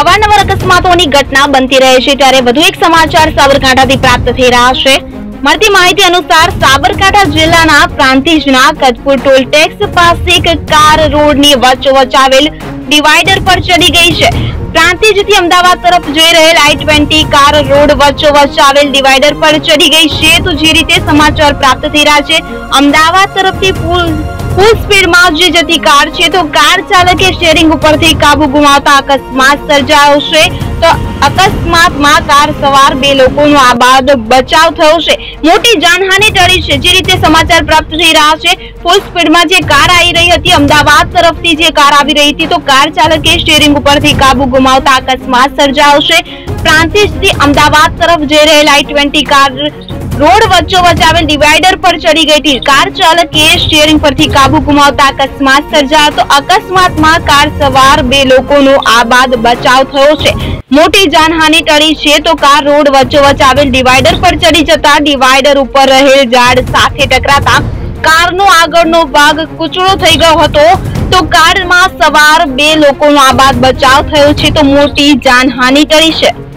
अवारनवार अकस्मातोनी घटना बनती रहे छे त्यारे વધુ એક સમાચાર સાબરકાંઠાથી પ્રાપ્ત થઈ રહ્યા છે। મળતી માહિતી અનુસાર સાબરકાંઠા જિલ્લાના પ્રાંતિજના કદપુર ટોલ ટેક્સ પાસે એક કાર રોડની વચ્ચોવચ આવેલ ડિવાઇડર પર ચડી ગઈ છે। પ્રાંતિજથી અમદાવાદ તરફ જઈ રહેલ I-20 કાર રોડ વચ્ચોવચ આવેલ ડિવાઇડર પર ચડી ગઈ છે। તો જે રીતે સમાચાર પ્રાપ્ત થઈ રહ્યા છે, અમદાવાદ તરફથી फुल स्पीड में जी जती कार छे तो कार चालके स्टीयरिंग उपरथी काबू गुमावता अकस्मात सर्जायो छे। तो अकस्मात में कार सवार बे लोकोनो आ बाद बचाव थयो छे, मोटी जानहानि टळी छे। जे रीते समाचार प्राप्त थई रह्या छे, फुल स्पीड में जे कार आई रही थी, अमदावाद तरफथी जे कार आवी रही थी, तो कार चालके स्टीयरिंग उपरथी काबू गुमावता अकस्मात सर्जायो छे। प्रांतिजथी अमदावाद तरफ जई रहेल I-20 कार रोड वच्चोवच आवेल डिवाइडर पर चढ़ी गई थी। कार चालक के स्टीयरिंग पर थी काबू गुमावता अकस्मात सर्जायो। तो अकस्मात में कार सवार बे लोकोनो आ बाद बचाव थयो छे, मोटी जानहानि टळी छे। तो कार रोड वच्चोवच आवेल डिवाइडर पर चढ़ी जता डिवाइडर उपर रहेल झाड साथे टकराता कारनो आगळनो भाग कूचड़ो थई गयो हतो। तो कार में सवार बे लोकोनो आ बाद बचाव थयो छे, तो मोटी जानहानि टळी छे।